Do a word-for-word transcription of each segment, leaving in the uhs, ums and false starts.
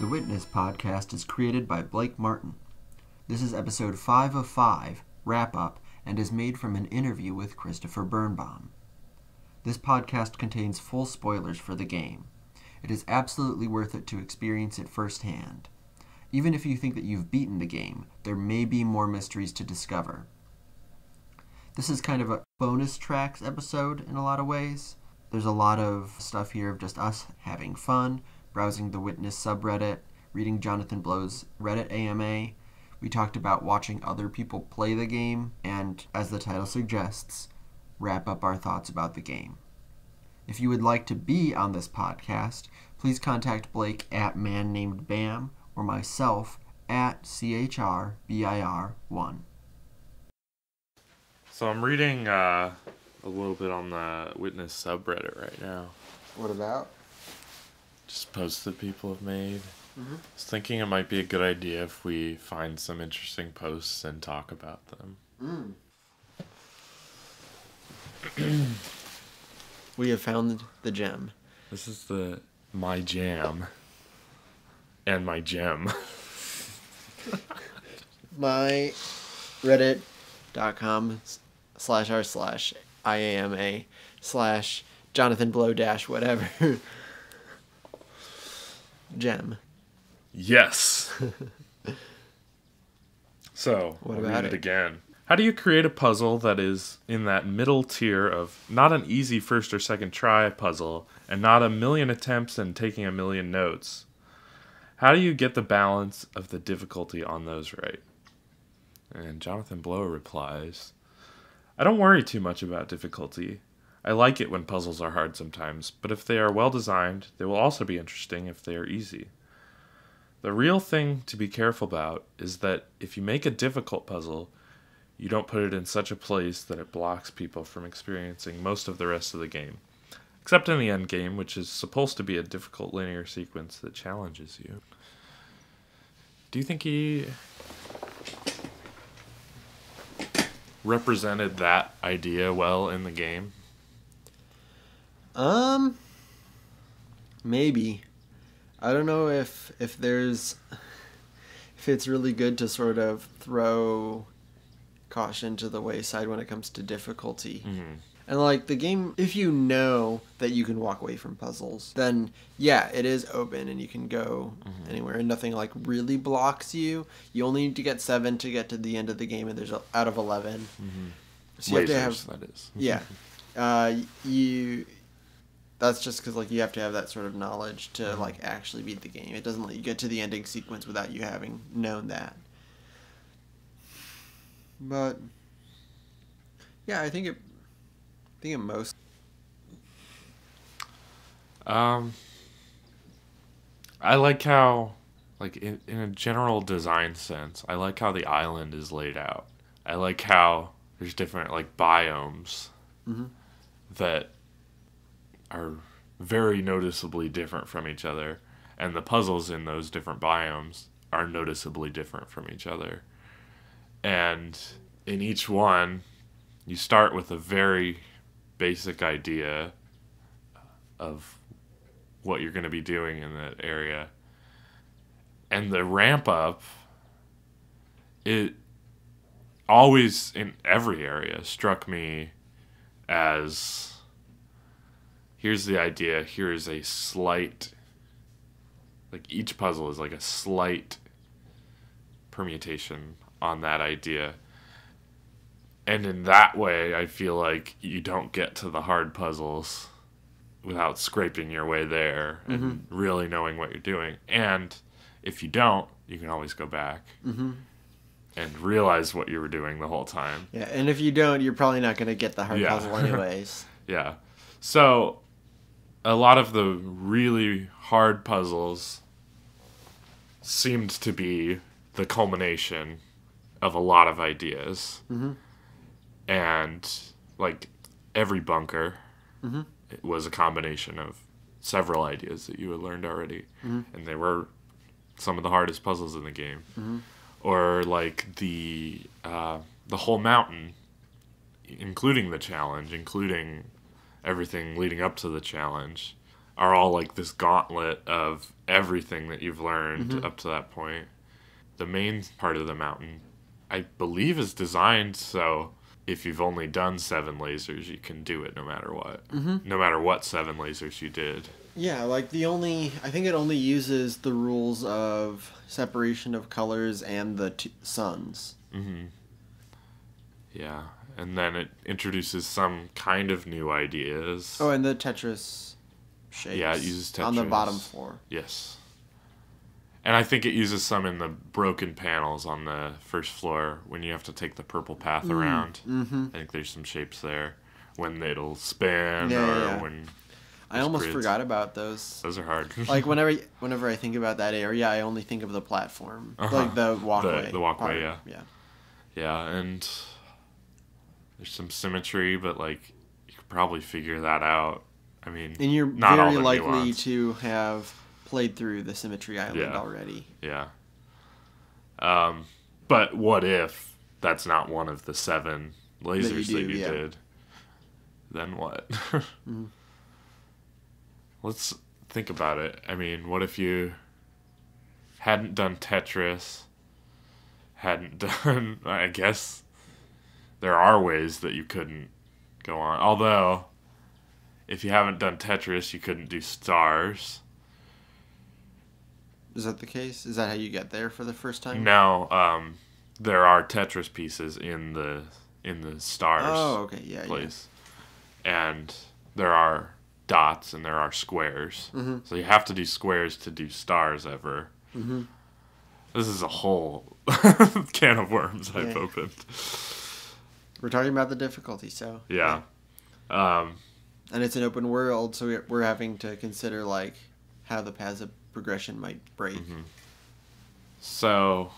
The Witness podcast is created by Blake Martin. This is episode five of five, wrap-up, and is made from an interview with Christopher Birnbaum. This podcast contains full spoilers for the game. It is absolutely worth it to experience it firsthand. Even if you think that you've beaten the game, there may be more mysteries to discover. This is kind of a bonus tracks episode in a lot of ways. There's a lot of stuff here of just us having fun, browsing the Witness subreddit, reading Jonathan Blow's Reddit A M A. We talked about watching other people play the game, and, as the title suggests, wrap up our thoughts about the game. If you would like to be on this podcast, please contact Blake at man named bam or myself at c h r b i r one. So I'm reading uh, a little bit on the Witness subreddit right now. What about? Just posts that people have made. Mm-hmm. I was thinking it might be a good idea if we find some interesting posts and talk about them. Mm. We have found the gem. This is the my jam. And my gem. My Reddit dot com slash r slash I A M A slash Jonathan Blow dash whatever. Gem. Yes. So, what I'll about read it, it again. How do you create a puzzle that is in that middle tier of not an easy first or second try puzzle and not a million attempts and taking a million notes? How do you get the balance of the difficulty on those right? And Jonathan Blow replies, I don't worry too much about difficulty. I like it when puzzles are hard sometimes, but if they are well designed, they will also be interesting if they are easy. The real thing to be careful about is that if you make a difficult puzzle, you don't put it in such a place that it blocks people from experiencing most of the rest of the game. Except in the end game, which is supposed to be a difficult linear sequence that challenges you. Do you think he represented that idea well in the game? Um, maybe. I don't know if if there's if it's really good to sort of throw caution to the wayside when it comes to difficulty. Mm-hmm. And like the game, if you know that you can walk away from puzzles, then yeah, it is open and you can go mm-hmm. anywhere and nothing like really blocks you. You only need to get seven to get to the end of the game, and there's a, out of eleven. Mm-hmm. So you Lasers, have to have that is. Yeah. Uh, you that's just because like you have to have that sort of knowledge to mm-hmm. like actually beat the game. It doesn't let you get to the ending sequence without you having known that. But yeah, I think it I think it most um I like how like in, in a general design sense, I like how the island is laid out. I like how there's different like biomes mm-hmm. that are very noticeably different from each other, and the puzzles in those different biomes are noticeably different from each other. And in each one, you start with a very basic idea of what you're going to be doing in that area. And the ramp up, it always, in every area, struck me as, here's the idea, here is a slight, like each puzzle is like a slight permutation on that idea. And in that way, I feel like you don't get to the hard puzzles without scraping your way there mm-hmm. and really knowing what you're doing. And if you don't, you can always go back mm-hmm. and realize what you were doing the whole time. Yeah, and if you don't, you're probably not going to get the hard yeah. puzzle anyways. Yeah. So a lot of the really hard puzzles seemed to be the culmination of a lot of ideas. Mm-hmm. And like every bunker mm-hmm. it was a combination of several ideas that you had learned already. Mm-hmm. And they were some of the hardest puzzles in the game. Mm-hmm. Or like the uh, the whole mountain, including the challenge, including everything leading up to the challenge, are all like this gauntlet of everything that you've learned mm-hmm. up to that point. The main part of the mountain, I believe, is designed so if you've only done seven lasers, you can do it no matter what. Mm-hmm. No matter what seven lasers you did. Yeah, like the only... I think it only uses the rules of separation of colors and the t- suns. Mm-hmm. Yeah, and then it introduces some kind of new ideas. Oh, and the Tetris shapes. Yeah, it uses Tetris. On the bottom floor. Yes. And I think it uses some in the broken panels on the first floor when you have to take the purple path mm. around. Mm-hmm. I think there's some shapes there when it'll spin yeah, or yeah. when... I almost grids. forgot about those. Those are hard. like, whenever whenever I think about that area, I only think of the platform. Uh-huh. Like, the walkway. The, the walkway, yeah. yeah. Yeah, and there's some symmetry, but, like, you could probably figure that out. I mean, and you're not very likely nuance. to have played through the Symmetry Island yeah. already. Yeah. Um, but what if that's not one of the seven lasers that you, do, that you yeah. did? Then what? mm-hmm. Let's think about it. I mean, what if you hadn't done Tetris, hadn't done... I guess there are ways that you couldn't go on. Although, if you haven't done Tetris, you couldn't do stars. Is that the case? Is that how you get there for the first time? No, um, there are Tetris pieces in the in the stars oh, okay. yeah, place. Yeah. And there are... dots and there are squares mm-hmm. so you have to do squares to do stars ever mm-hmm. This is a whole can of worms yeah. I've opened. We're talking about the difficulty, so yeah, yeah. Um and it's an open world, so we're having to consider like how the paths of progression might break. Mm-hmm. So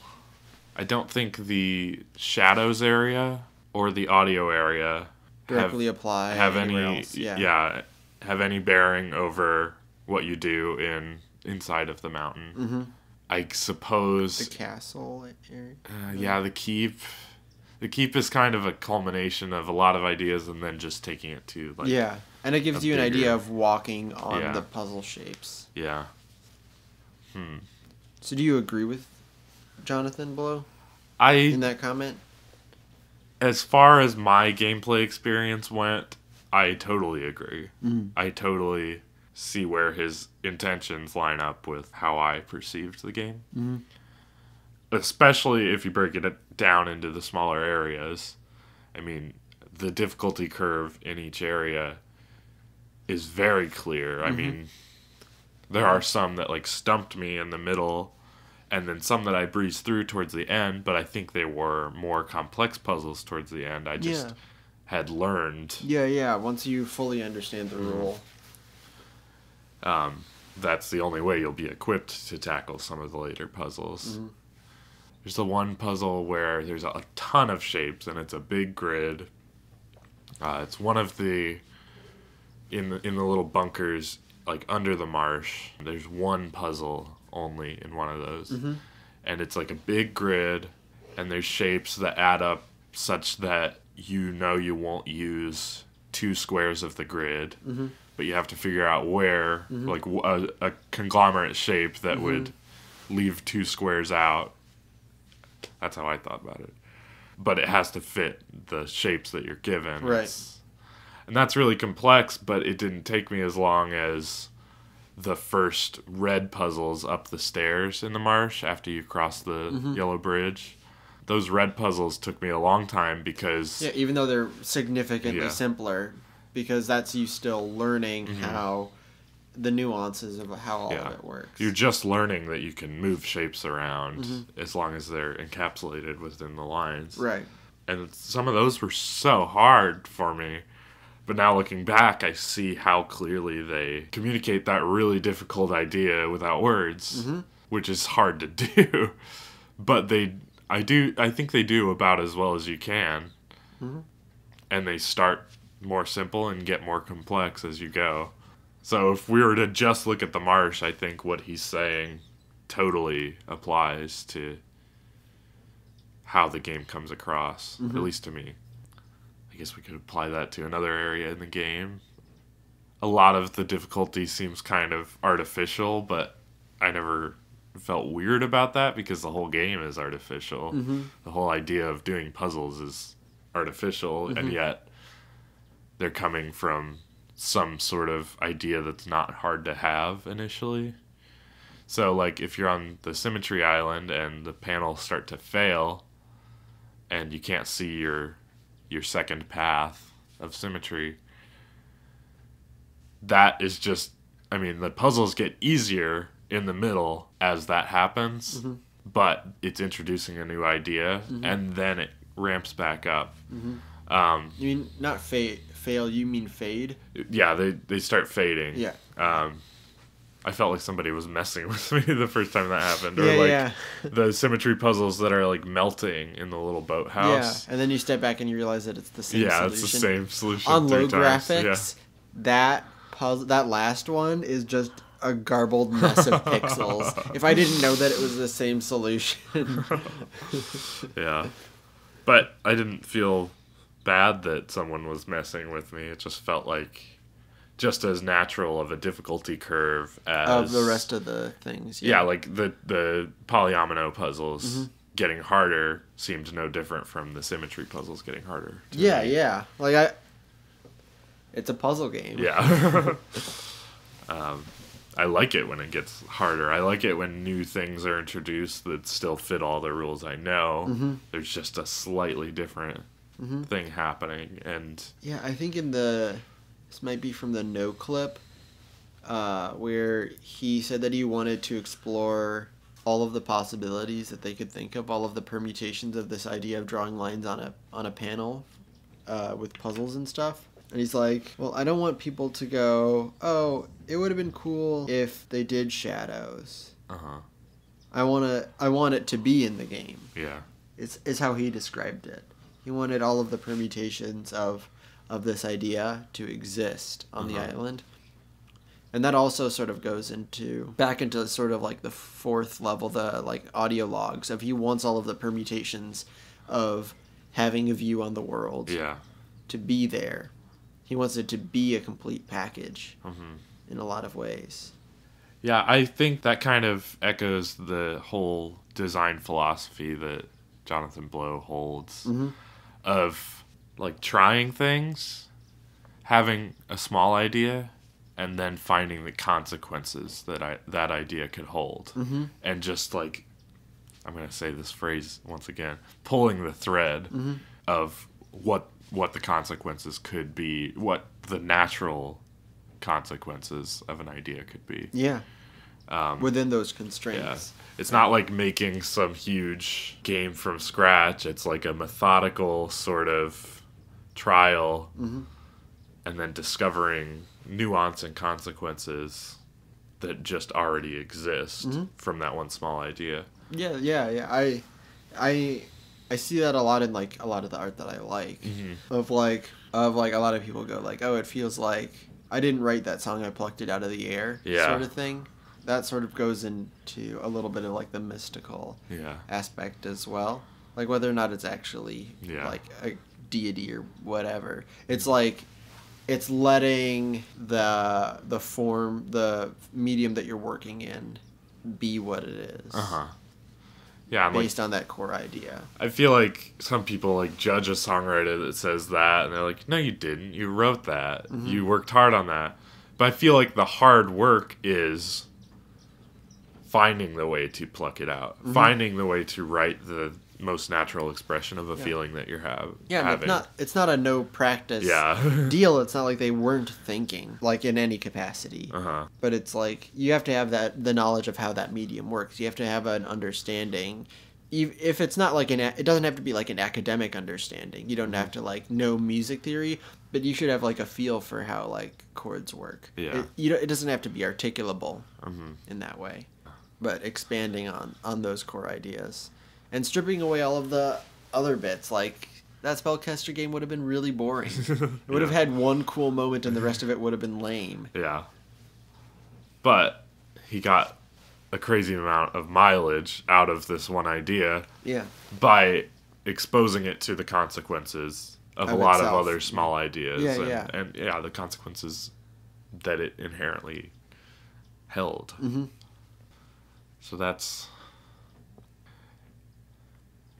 I don't think the shadows area or the audio area directly have, apply have any else. yeah, yeah have any bearing over what you do in inside of the mountain. Mm-hmm. I suppose... The castle area? Uh, yeah, the keep. The keep is kind of a culmination of a lot of ideas and then just taking it to... like Yeah, and it gives you bigger... an idea of walking on yeah. the puzzle shapes. Yeah. Hmm. So do you agree with Jonathan Blow I in that comment? As far as my gameplay experience went... I totally agree. Mm. I totally see where his intentions line up with how I perceived the game. Mm. Especially if you break it down into the smaller areas. I mean, the difficulty curve in each area is very clear. Mm-hmm. I mean, there are some that like stumped me in the middle and then some that I breezed through towards the end, but I think they were more complex puzzles towards the end. I just... Yeah. had learned. Yeah, yeah, once you fully understand the rule. Um, that's the only way you'll be equipped to tackle some of the later puzzles. Mm-hmm. There's the one puzzle where there's a ton of shapes, and it's a big grid. Uh, it's one of the... In the, in the little bunkers, like, under the marsh, there's one puzzle only in one of those. Mm-hmm. And it's like a big grid, and there's shapes that add up such that you know you won't use two squares of the grid, mm-hmm. but you have to figure out where, mm-hmm. like, a, a conglomerate shape that mm-hmm. would leave two squares out. That's how I thought about it. But it has to fit the shapes that you're given. Right. It's, and that's really complex, but it didn't take me as long as the first red puzzles up the stairs in the marsh after you cross the mm-hmm. yellow bridge. Those red puzzles took me a long time because... Yeah, even though they're significantly yeah. simpler, because that's you still learning mm-hmm. how the nuances of how all yeah. of it works. You're just learning that you can move shapes around mm-hmm. as long as they're encapsulated within the lines. Right. And some of those were so hard for me. But now looking back, I see how clearly they communicate that really difficult idea without words, mm-hmm. which is hard to do. But they... I do. I think they do about as well as you can, mm-hmm. and they start more simple and get more complex as you go. So if we were to just look at the marsh, I think what he's saying totally applies to how the game comes across, mm-hmm. at least to me. I guess we could apply that to another area in the game. a lot of the difficulty seems kind of artificial, but I never felt weird about that because the whole game is artificial. Mm-hmm. The whole idea of doing puzzles is artificial, mm-hmm. and yet they're coming from some sort of idea that's not hard to have initially. So, like, if you're on the symmetry island and the panels start to fail and you can't see your your second path of symmetry, that is just, I mean, the puzzles get easier in the middle as that happens, mm-hmm. but it's introducing a new idea, mm-hmm. and then it ramps back up. Mm-hmm. Um, you mean not fa- fail, you mean fade? Yeah, they, they start fading. Yeah. Um, I felt like somebody was messing with me the first time that happened. Or yeah, like yeah. the symmetry puzzles that are like melting in the little boathouse. Yeah, and then you step back and you realize that it's the same yeah, solution. Yeah, it's the same solution. On low times. graphics, yeah. that puzzle, that last one is just a garbled mess of pixels. If I didn't know that it was the same solution. Yeah. But I didn't feel bad that someone was messing with me. It just felt like just as natural of a difficulty curve as of the rest of the things. Yeah, yeah, like the the polyomino puzzles mm-hmm. getting harder seemed no different from the symmetry puzzles getting harder. Yeah, me. yeah. Like I, it's a puzzle game. Yeah. um, I like it when it gets harder. I like it when new things are introduced that still fit all the rules I know. Mm-hmm. There's just a slightly different mm-hmm. thing happening, and yeah, I think in the. This might be from the No clip, uh, where he said that he wanted to explore all of the possibilities that they could think of, all of the permutations of this idea of drawing lines on a on a panel uh, with puzzles and stuff. And he's like, well, I don't want people to go, oh, it would have been cool if they did shadows. Uh-huh. I wanna, I want it to be in the game. Yeah. It's, it's how he described it. He wanted all of the permutations of... of this idea to exist on uh-huh. the island. And that also sort of goes into back into sort of like the fourth level, the like audio logs of he wants all of the permutations of having a view on the world yeah. to be there. He wants it to be a complete package mm-hmm. in a lot of ways. Yeah, I think that kind of echoes the whole design philosophy that Jonathan Blow holds mm-hmm. of... like trying things, having a small idea, and then finding the consequences that I, that idea could hold. Mm-hmm. And just like, I'm going to say this phrase once again, pulling the thread mm-hmm. of what what the consequences could be, what the natural consequences of an idea could be. Yeah. Um, within those constraints. Yeah. It's not like making some huge game from scratch. It's like a methodical sort of trial mm-hmm. and then discovering nuance and consequences that just already exist mm-hmm. from that one small idea. Yeah, yeah, yeah. I I I see that a lot in like a lot of the art that I like. Mm-hmm. Of like of like a lot of people go like, "Oh, it feels like I didn't write that song. I plucked it out of the air." Yeah. Sort of thing. That sort of goes into a little bit of, like, the mystical yeah. aspect as well. Like, whether or not it's actually, yeah. like, a deity or whatever. It's, like, it's letting the the form, the medium that you're working in be what it is. Uh-huh. Yeah. I'm based like, on that core idea. I feel like some people, like, judge a songwriter that says that, and they're like, no, you didn't. You wrote that. Mm-hmm. You worked hard on that. But I feel like the hard work is... finding the way to pluck it out, mm-hmm. finding the way to write the most natural expression of a yeah. feeling that you're have, yeah, having. Yeah, it's not, it's not a no practice yeah. deal. It's not like they weren't thinking, like in any capacity. Uh-huh. But it's like you have to have that the knowledge of how that medium works. You have to have an understanding. If it's not like an, it doesn't have to be like an academic understanding. You don't mm-hmm. have to like know music theory, but you should have like a feel for how like chords work. Yeah, it, you know, it doesn't have to be articulable mm-hmm. in that way. But expanding on, on those core ideas and stripping away all of the other bits. Like, that Spellcaster game would have been really boring. It would yeah. have had one cool moment and the rest of it would have been lame. Yeah. But he got a crazy amount of mileage out of this one idea yeah. by exposing it to the consequences of, of a lot itself. of other small ideas. Yeah, and, yeah. and, yeah, the consequences that it inherently held. Mm-hmm. So that's...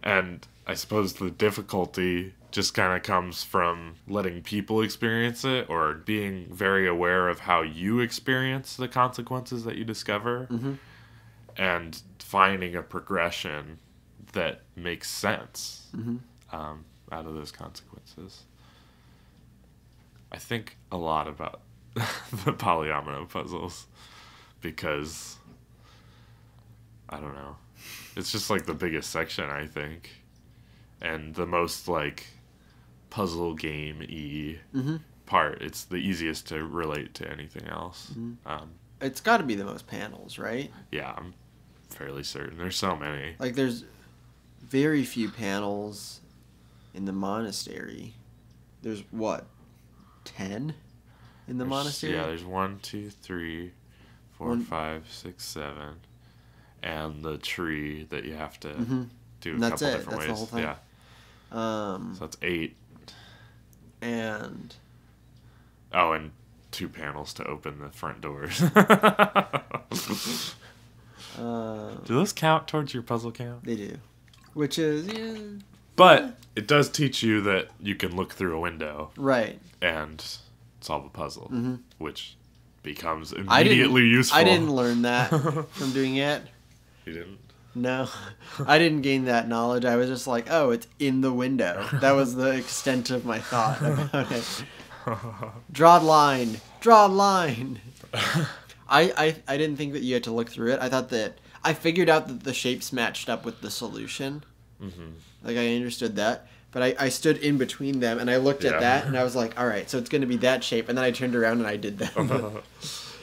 And I suppose the difficulty just kind of comes from letting people experience it, or being very aware of how you experience the consequences that you discover, mm-hmm. and finding a progression that makes sense mm-hmm. um, out of those consequences. I think a lot about the polyomino puzzles because, I don't know, it's just like the biggest section, I think, and the most like puzzle game-y mm-hmm. part. It's the easiest to relate to anything else. Mm-hmm. Um, it's got to be the most panels, right? Yeah, I'm fairly certain. There's so many. Like, there's very few panels in the monastery. There's what, ten in the there's, monastery? Yeah, there's one, two, three, four, one. five, six, seven. And the tree that you have to mm-hmm. do a and that's couple it. different that's ways. The whole thing. Yeah. Um, so that's eight. And oh, and two panels to open the front doors. uh, do those count towards your puzzle count? They do. Which is yeah. But yeah. it does teach you that you can look through a window. Right. And solve a puzzle. Mm-hmm. Which becomes immediately I useful. I didn't learn that from doing it. You didn't? No. I didn't gain that knowledge. I was just like, oh, it's in the window. That was the extent of my thought about it. Draw a line. Draw a line. I, I, I didn't think that you had to look through it. I thought that... I figured out that the shapes matched up with the solution. Mm-hmm. Like, I understood that. But I, I stood in between them, and I looked yeah. at that, and I was like, all right, so it's going to be that shape. And then I turned around, and I did that. Uh-huh.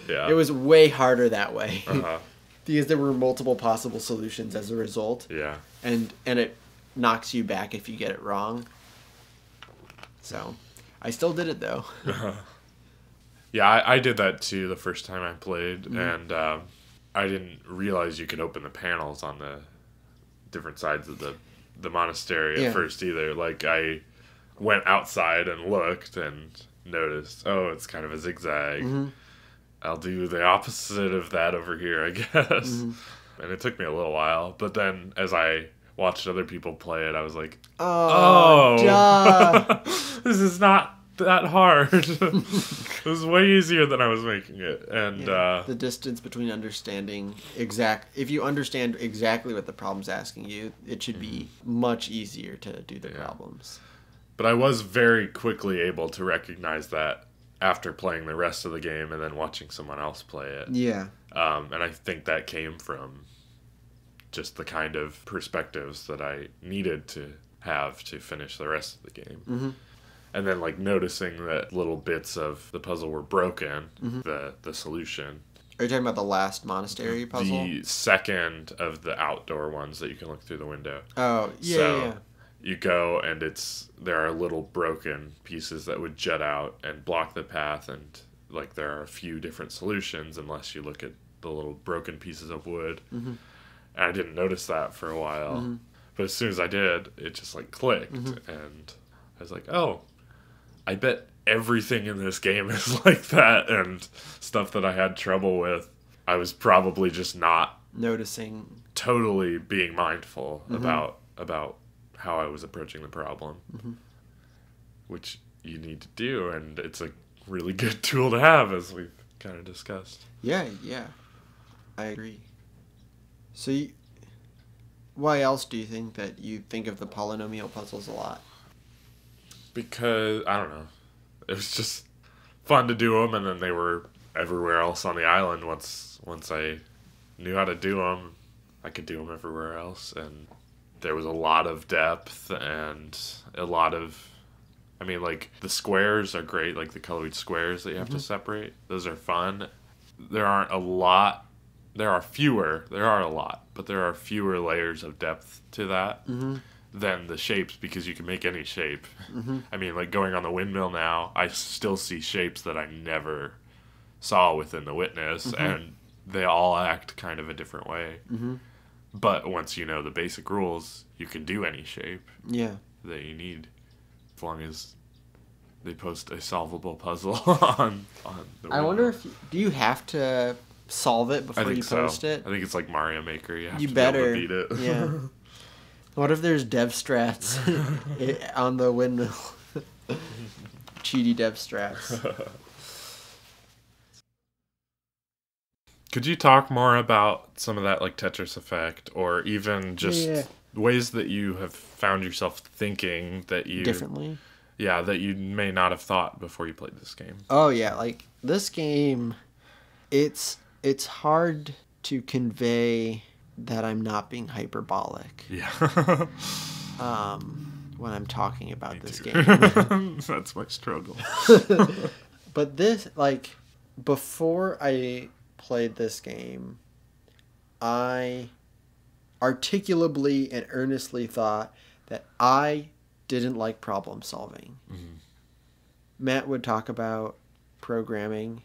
Yeah. It was way harder that way. Uh-huh. Because there were multiple possible solutions as a result. Yeah. And and it knocks you back if you get it wrong. So, I still did it, though. Uh-huh. Yeah, I, I did that, too, the first time I played. Mm-hmm. And um, I didn't realize you could open the panels on the different sides of the the monastery at yeah. first either. Like, I went outside and looked and noticed, oh, it's kind of a zigzag. Mm-hmm. I'll do the opposite of that over here, I guess. Mm-hmm. And it took me a little while, but then as I watched other people play it, I was like, oh, oh duh. This is not that hard. It was way easier than I was making it. And yeah. uh, the distance between understanding exact, if you understand exactly what the problem's asking you, it should be much easier to do the yeah. problems. But I was very quickly able to recognize that after playing the rest of the game and then watching someone else play it. Yeah. Um, and I think that came from just the kind of perspectives that I needed to have to finish the rest of the game. Mm-hmm. And then, like, noticing that little bits of the puzzle were broken, mm-hmm. the, the solution. Are you talking about the last monastery puzzle? The second of the outdoor ones that you can look through the window. Oh, yeah, so yeah. you go, and it's there are little broken pieces that would jut out and block the path, and, like, there are a few different solutions unless you look at the little broken pieces of wood. Mm-hmm. And I didn't notice that for a while. Mm-hmm. But as soon as I did, it just, like, clicked, mm-hmm. and I was like, oh... I bet everything in this game is like that, and stuff that I had trouble with, I was probably just not noticing, totally being mindful mm-hmm. about about how I was approaching the problem, mm-hmm. which you need to do, and it's a really good tool to have, as we've kind of discussed. Yeah, yeah, I agree. So, you, why else do you think that you think of the polynomial puzzles a lot? Because, I don't know, it was just fun to do them, and then they were everywhere else on the island. Once once I knew how to do them, I could do them everywhere else, and there was a lot of depth and a lot of, I mean, like, the squares are great, like the colored squares that you have mm-hmm. to separate. Those are fun. There aren't a lot, there are fewer, there are a lot, but there are fewer layers of depth to that. Mm-hmm. Than the shapes, because you can make any shape. Mm-hmm. I mean, like, going on the windmill now, I still see shapes that I never saw within The Witness, mm-hmm. and they all act kind of a different way. Mm-hmm. But once you know the basic rules, you can do any shape yeah. that you need, as long as they post a solvable puzzle on, on the I Reddit. Wonder if you, do you have to solve it before you post so. it? I think it's like Mario Maker. You, have you to better be able to beat it. Yeah. What if there's dev strats on the windmill? Cheaty dev strats. Could you talk more about some of that, like Tetris effect, or even just yeah. ways that you have found yourself thinking that you differently? Yeah, that you may not have thought before you played this game. Oh yeah, like this game, it's it's hard to convey that I'm not being hyperbolic. Yeah. um, when I'm talking about Me this too. game, that's my struggle. But this, like, before I played this game, I articulably and earnestly thought that I didn't like problem solving. Mm-hmm. Matt would talk about programming,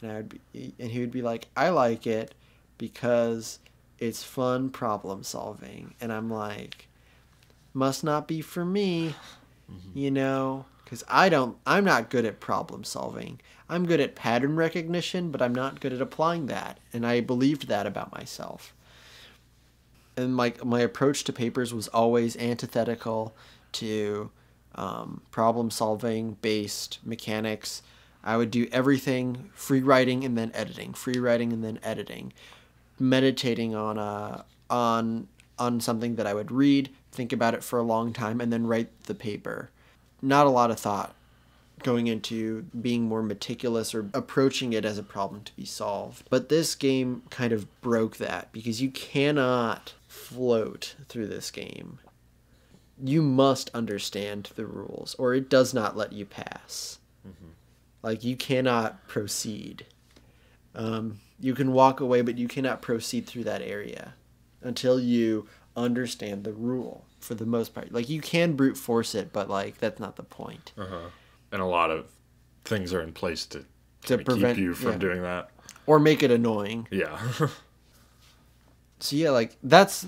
and I would be, and he would be like, "I like it because it's fun problem solving," and I'm like, "Must not be for me," mm-hmm. you know. Because I don't, I'm not good at problem solving. I'm good at pattern recognition, but I'm not good at applying that. And I believed that about myself. And my, my approach to papers was always antithetical to um, problem solving based mechanics. I would do everything, free writing and then editing, free writing and then editing, meditating on a, on on something that I would read, think about it for a long time, and then write the paper. Not a lot of thought going into being more meticulous or approaching it as a problem to be solved. But this game kind of broke that, because you cannot float through this game. You must understand the rules or it does not let you pass. Mm-hmm. Like, you cannot proceed. Um, you can walk away, but you cannot proceed through that area until you understand the rule. For the most part, like, you can brute force it, but like that's not the point. Uh-huh. And a lot of things are in place to, to prevent keep you from yeah. doing that, or make it annoying. Yeah. So yeah, like that's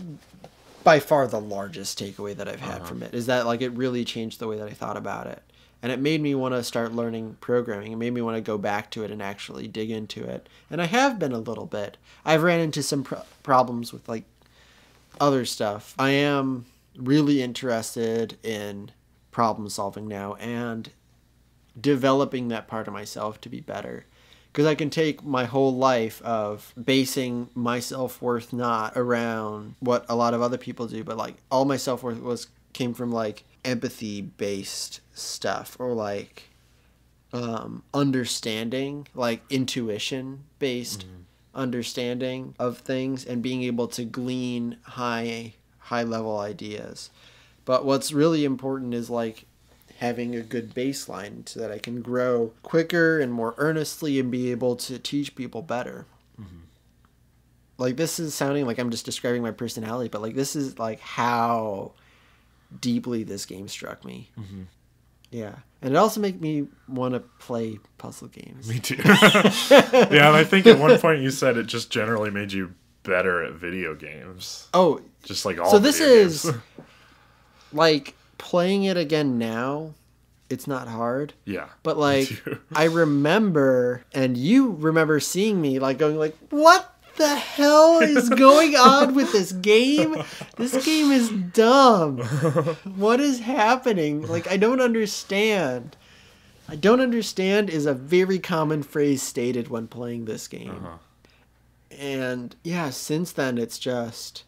by far the largest takeaway that I've had uh-huh. from it, is that like it really changed the way that I thought about it, and it made me want to start learning programming. It made me want to go back to it and actually dig into it. And I have been a little bit. I've ran into some pro problems with like other stuff. I am really interested in problem solving now and developing that part of myself to be better, because I can take my whole life of basing my self-worth not around what a lot of other people do, but like all my self-worth was came from like empathy based stuff, or like um understanding, like intuition based mm-hmm. understanding of things and being able to glean high high-level ideas. But what's really important is like having a good baseline so that I can grow quicker and more earnestly and be able to teach people better. Mm-hmm. Like, this is sounding like I'm just describing my personality, but like this is like how deeply this game struck me. Mm-hmm. Yeah. And it also made me want to play puzzle games. Me too. Yeah, and I think at one point you said it just generally made you better at video games. Oh, just like all. So this is like playing it again now. It's not hard. Yeah. But like I remember, and you remember seeing me like going like, "What the hell is going on with this game? This game is dumb. What is happening? Like, I don't understand." "I don't understand" is a very common phrase stated when playing this game. Uh-huh. And yeah, since then, it's just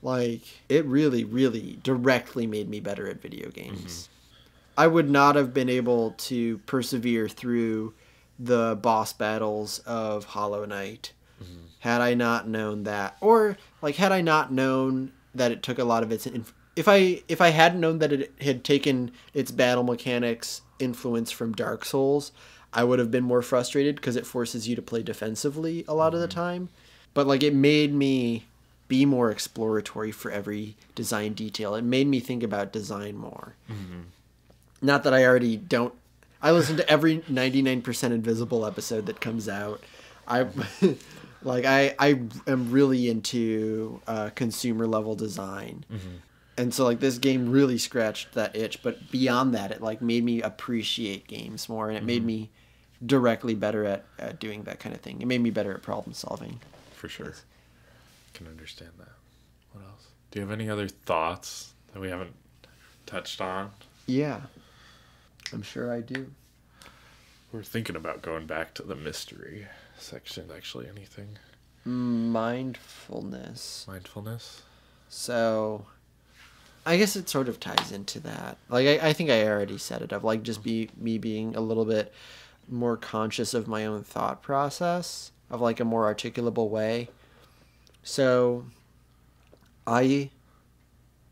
like it really, really directly made me better at video games. Mm-hmm. I would not have been able to persevere through the boss battles of Hollow Knight mm-hmm. had I not known that, or like had I not known that it took a lot of its inf if I if I hadn't known that it had taken its battle mechanics influence from Dark Souls, I would have been more frustrated, because it forces you to play defensively a lot mm-hmm. of the time. But like it made me be more exploratory for every design detail. It made me think about design more. Mm-hmm. Not that I already don't. I listen to every ninety-nine percent Invisible episode that comes out. I like I I am really into uh, consumer level design. Mm-hmm. And so, like, this game really scratched that itch. But beyond that, it, like, made me appreciate games more. And it mm-hmm. made me directly better at, at doing that kind of thing. It made me better at problem solving. For sure. I can understand that. What else? Do you have any other thoughts that we haven't touched on? Yeah. I'm sure I do. We're thinking about going back to the mystery section, actually. Anything? Mindfulness. Mindfulness? So... I guess it sort of ties into that. Like, I, I think I already said it, of, like, just be me being a little bit more conscious of my own thought process, of, like, a more articulable way. So I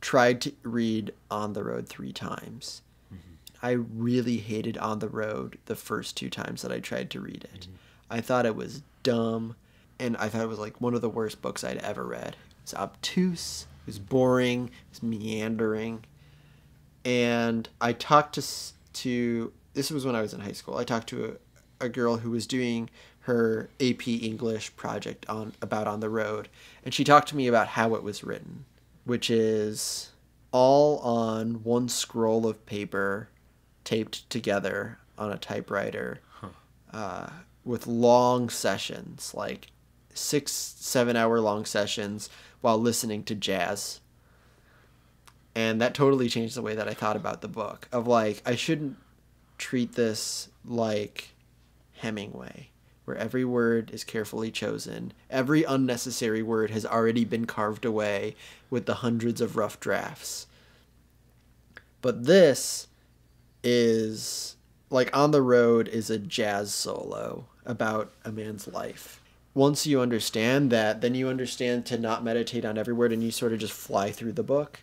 tried to read On the Road three times. Mm-hmm. I really hated On the Road the first two times that I tried to read it. Mm-hmm. I thought it was dumb, and I thought it was, like, one of the worst books I'd ever read. It's obtuse. It was boring. It was meandering. And I talked to, to this was when I was in high school. I talked to a, a girl who was doing her A P English project on about On the Road. And she talked to me about how it was written, which is all on one scroll of paper taped together on a typewriter huh. uh, with long sessions, like six, seven hour long sessions, while listening to jazz. And that totally changed the way that I thought about the book, of like, I shouldn't treat this like Hemingway, where every word is carefully chosen, every unnecessary word has already been carved away with the hundreds of rough drafts. But this is like, On the Road is a jazz solo about a man's life. Once you understand that, then you understand to not meditate on every word, and you sort of just fly through the book.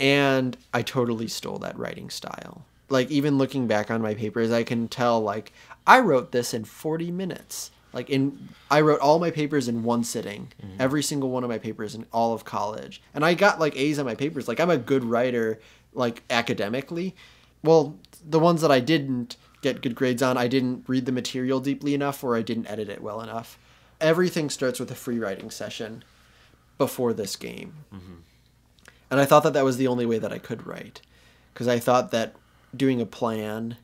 And I totally stole that writing style. Like, even looking back on my papers, I can tell, like, I wrote this in forty minutes. Like, in I wrote all my papers in one sitting, mm-hmm. every single one of my papers in all of college. And I got, like, A's on my papers. Like, I'm a good writer, like, academically. Well, the ones that I didn't get good grades on, I didn't read the material deeply enough, or I didn't edit it well enough. Everything starts with a free writing session before this game. Mm-hmm. And I thought that that was the only way that I could write, because I thought that doing a plan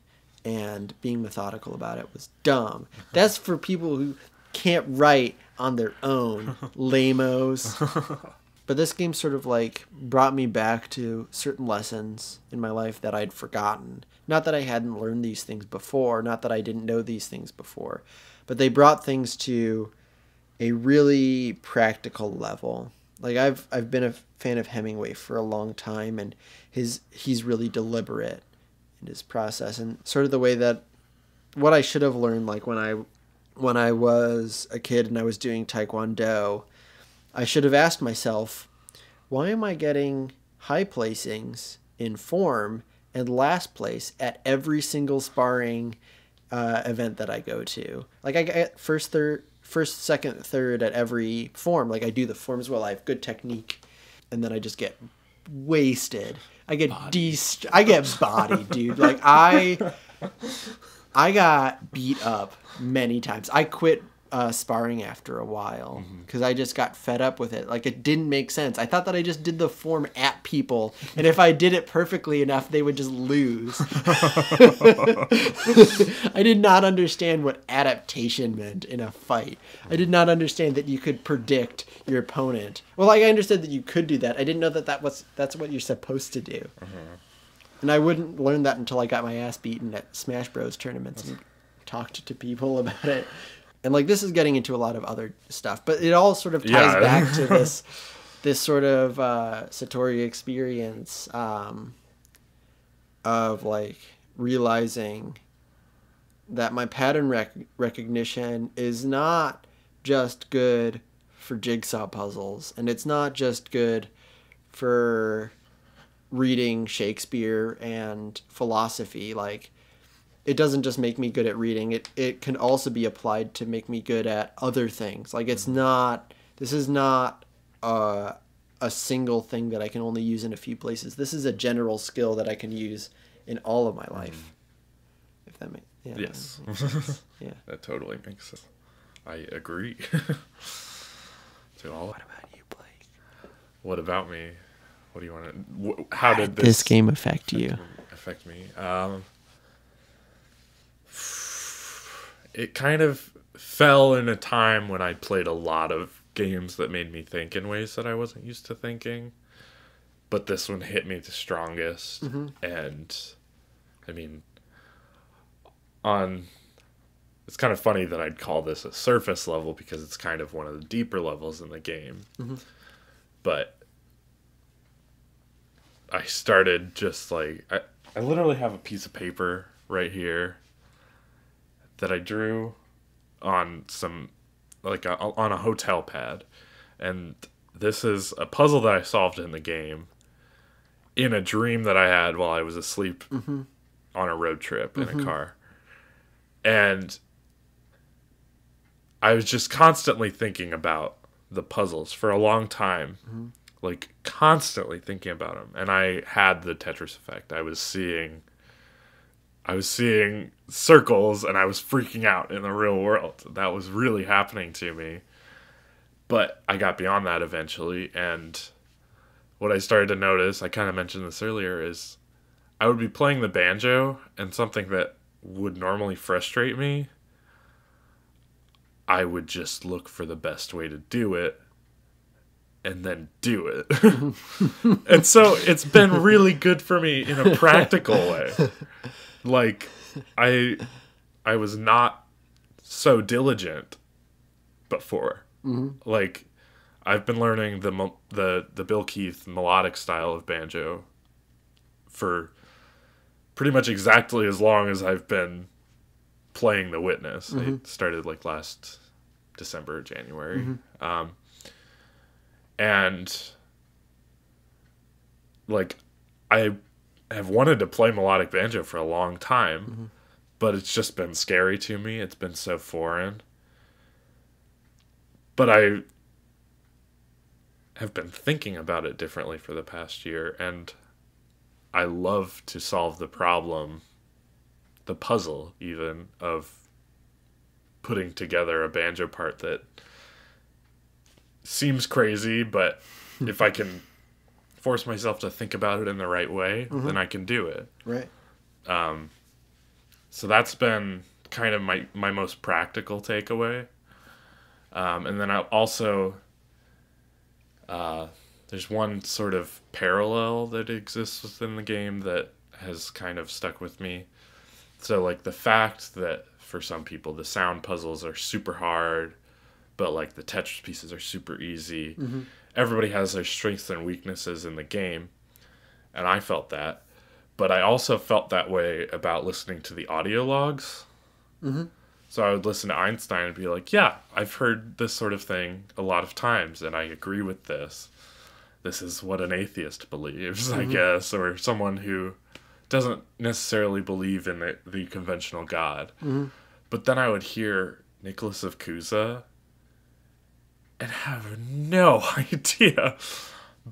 and being methodical about it was dumb. That's for people who can't write on their own, lame-os. But this game sort of, like, brought me back to certain lessons in my life that I'd forgotten. Not that I hadn't learned these things before, not that I didn't know these things before, but they brought things to a really practical level. Like, I've I've been a fan of Hemingway for a long time, and his he's really deliberate in his process, and sort of the way that what I should have learned, like, when I when I was a kid and I was doing Taekwondo, I should have asked myself, why am I getting high placings in form and last place at every single sparring uh, event that I go to? Like, I get first third first, second, third at every form. Like, I do the forms well. I have good technique. And then I just get wasted. I get de- I get bodied, dude. Like, I I got beat up many times. I quit uh, sparring after a while because mm-hmm. I just got fed up with it. Like, it didn't make sense. I thought that I just did the form at people. And if I did it perfectly enough, they would just lose. I did not understand what adaptation meant in a fight. I did not understand that you could predict your opponent. Well, like, I understood that you could do that. I didn't know that, that was, that's what you're supposed to do. Mm-hmm. And I wouldn't learn that until I got my ass beaten at Smash Bros tournaments and talked to people about it. And, like, this is getting into a lot of other stuff, but it all sort of ties yeah. back to this this sort of uh, Satori experience um, of, like, realizing that my pattern rec- recognition is not just good for jigsaw puzzles, and it's not just good for reading Shakespeare and philosophy. Like, it doesn't just make me good at reading. It it can also be applied to make me good at other things. Like, it's not, this is not a, a single thing that I can only use in a few places. This is a general skill that I can use in all of my life. If that makes yeah, yes. That makes sense. Yeah. That totally makes sense. I agree. So all, what about you, Blake? What about me? What do you want to? How did this, this game affect, affect you? Affect me. Um, it kind of fell in a time when I played a lot of games that made me think in ways that I wasn't used to thinking, but this one hit me the strongest. Mm-hmm. And I mean, on it's kind of funny that I'd call this a surface level because it's kind of one of the deeper levels in the game. Mm-hmm. But I started just like, I, I literally have a piece of paper right here that I drew on some, like a, on a hotel pad. And this is a puzzle that I solved in the game in a dream that I had while I was asleep. Mm-hmm. On a road trip in mm-hmm. a car. And I was just constantly thinking about the puzzles for a long time. Mm-hmm. Like, constantly thinking about them. And I had the Tetris effect. I was seeing... I was seeing circles, and I was freaking out in the real world. That was really happening to me. But I got beyond that eventually, and what I started to notice, I kind of mentioned this earlier, is I would be playing the banjo, and something that would normally frustrate me, I would just look for the best way to do it, and then do it. And so it's been really good for me in a practical way. Like, I I was not so diligent before. Mm-hmm. Like, I've been learning the, the, the Bill Keith melodic style of banjo for pretty much exactly as long as I've been playing The Witness. Mm-hmm. I started, like, last December or January. Mm-hmm. Um, and, like, I... have wanted to play melodic banjo for a long time, mm-hmm. but it's just been scary to me. It's been so foreign. But I have been thinking about it differently for the past year, and I love to solve the problem, the puzzle even, of putting together a banjo part that seems crazy, but if I can force myself to think about it in the right way, mm-hmm. then I can do it. Right. Um, so that's been kind of my, my most practical takeaway. Um, and then I also, uh, there's one sort of parallel that exists within the game that has kind of stuck with me. So, like, the fact that for some people the sound puzzles are super hard, but, like, the Tetris pieces are super easy. Mm-hmm. Everybody has their strengths and weaknesses in the game, and I felt that. But I also felt that way about listening to the audio logs. Mm-hmm. So I would listen to Einstein and be like, yeah, I've heard this sort of thing a lot of times, and I agree with this. This is what an atheist believes, mm-hmm. I guess, or someone who doesn't necessarily believe in the, the conventional God. Mm-hmm. But then I would hear Nicholas of Cusa and have no idea.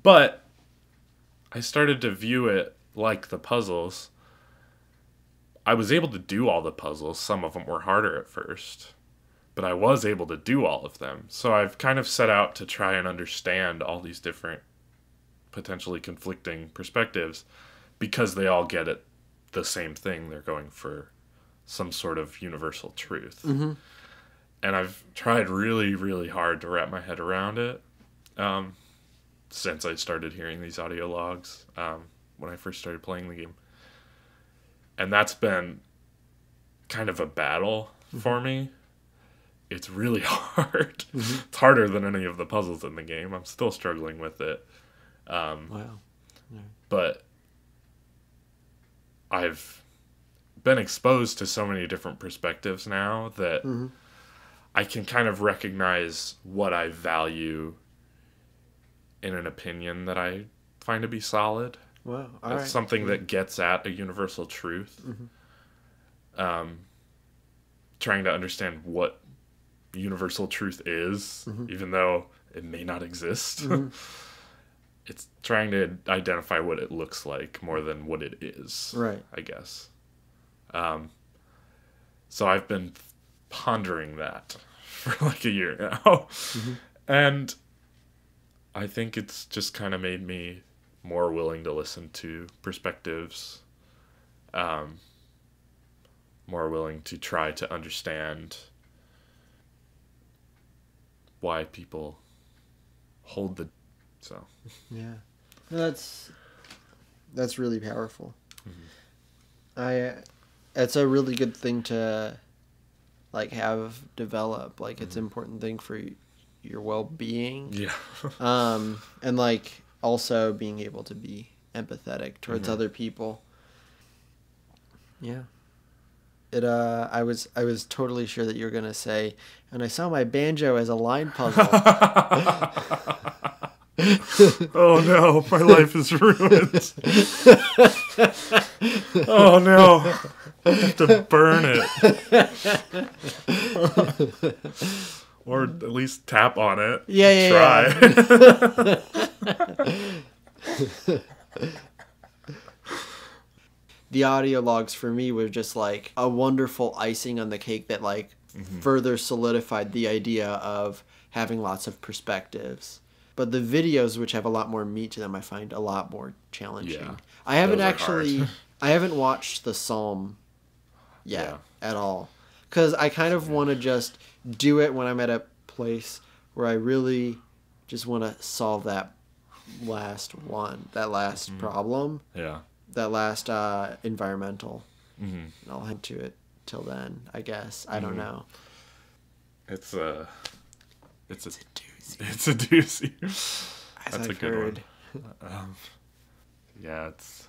But I started to view it like the puzzles. I was able to do all the puzzles. Some of them were harder at first, but I was able to do all of them. So I've kind of set out to try and understand all these different potentially conflicting perspectives because they all get at the same thing. They're going for some sort of universal truth. Mm-hmm. And I've tried really, really hard to wrap my head around it um, since I started hearing these audio logs um, when I first started playing the game. And that's been kind of a battle for me. It's really hard. Mm-hmm. It's harder than any of the puzzles in the game. I'm still struggling with it. Um, wow. Yeah. But I've been exposed to so many different perspectives now that... Mm-hmm. I can kind of recognize what I value in an opinion that I find to be solid. Wow. All right. Something that gets at a universal truth. Mm-hmm. Um, trying to understand what universal truth is, mm-hmm. even though it may not exist. Mm-hmm. It's trying to identify what it looks like more than what it is. Right. I guess. Um, so I've been... pondering that for like a year now. Mm-hmm. And I think it's just kind of made me more willing to listen to perspectives, um, more willing to try to understand why people hold the, so. Yeah, no, that's, that's really powerful. Mm-hmm. I, it's a really good thing to like have develop, like mm-hmm. it's an important thing for your well-being. Yeah. um, and like also being able to be empathetic towards mm-hmm. other people. Yeah. It, uh, I was, I was totally sure that you were going to say, and I saw my banjo as a line puzzle. Oh no, my life is ruined. Oh no, I have to burn it. Or at least tap on it. Yeah, yeah, try. Yeah. The audio logs for me were just like a wonderful icing on the cake that like mm-hmm. further solidified the idea of having lots of perspectives. But the videos, which have a lot more meat to them, I find a lot more challenging. Yeah, I haven't actually, I haven't watched the Psalm yet yeah. at all. Because I kind of want to just do it when I'm at a place where I really just want to solve that last one, that last mm-hmm. problem. Yeah. That last uh, environmental. Mm-hmm. And I'll head to it till then, I guess. I mm-hmm. don't know. It's a... It's, it's a, a doozy. It's a doozy. As That's I've a good heard. One. Um, yeah, it's...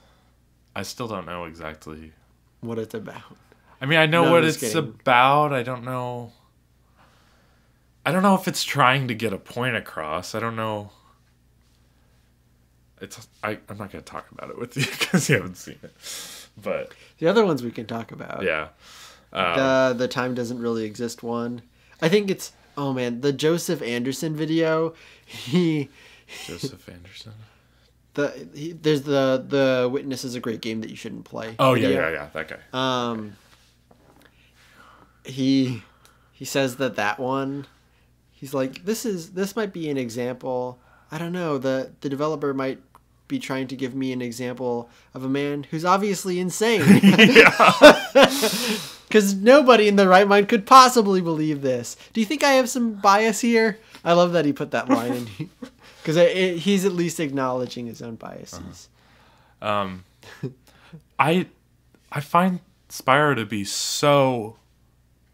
I still don't know exactly... what it's about. I mean, I know no, what it's kidding. about. I don't know... I don't know if it's trying to get a point across. I don't know... It's I, I'm not going to talk about it with you because you haven't seen it. But the other ones we can talk about. Yeah. Um, the the time doesn't really exist one. I think it's, oh man, the Joseph Anderson video. He Joseph Anderson? The he, There's the, the Witness is a great game that you shouldn't play. Oh, video. yeah, yeah, yeah. That guy. Um, okay. He he says that that one, he's like, this is this might be an example. I don't know, the, the developer might be trying to give me an example of a man who's obviously insane. Because nobody in their right mind could possibly believe this. Do you think I have some bias here? I love that he put that line in. Because he's at least acknowledging his own biases. Uh-huh. Um, I, I find Spyro to be so